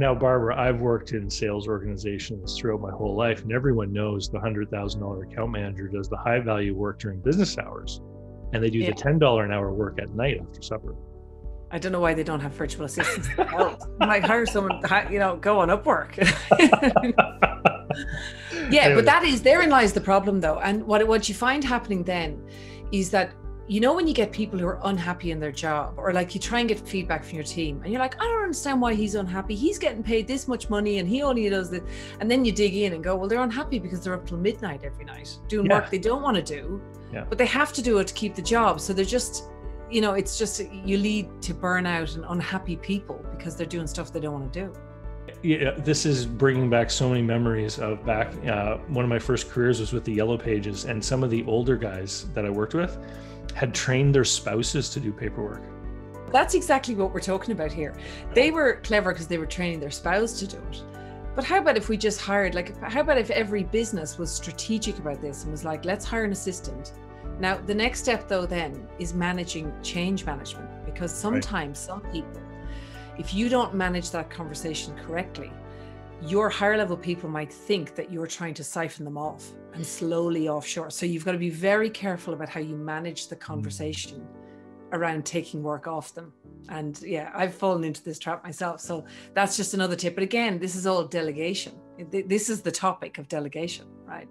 Now, Barbara, I've worked in sales organizations throughout my whole life, and everyone knows the $100,000 account manager does the high value work during business hours, and they do the $10 an hour work at night after supper. I don't know why they don't have virtual assistants. Like, hire someone, you know, go on Upwork. Yeah, but that is, therein lies the problem though. And what you find happening then is that, you know, when you get people who are unhappy in their job, or like you try and get feedback from your team and you're like, I don't understand why he's unhappy. He's getting paid this much money and he only does this. And then you dig in and go, well, they're unhappy because they're up till midnight every night doing work they don't want to do, but they have to do it to keep the job. So they're just, you know, it's just, you lead to burnout and unhappy people because they're doing stuff they don't want to do. Yeah, this is bringing back so many memories of back. One of my first careers was with the Yellow Pages, and some of the older guys that I worked with had trained their spouses to do paperwork. That's exactly what we're talking about here. They were clever because they were training their spouse to do it. But how about if we just hired, like, how about if every business was strategic about this and was like, let's hire an assistant. Now, the next step though then is managing change management, because sometimes some people, if you don't manage that conversation correctly, your higher level people might think that you're trying to siphon them off and slowly offshore. So you've got to be very careful about how you manage the conversation around taking work off them. And yeah, I've fallen into this trap myself. So that's just another tip. But again, this is all delegation. This is the topic of delegation, right?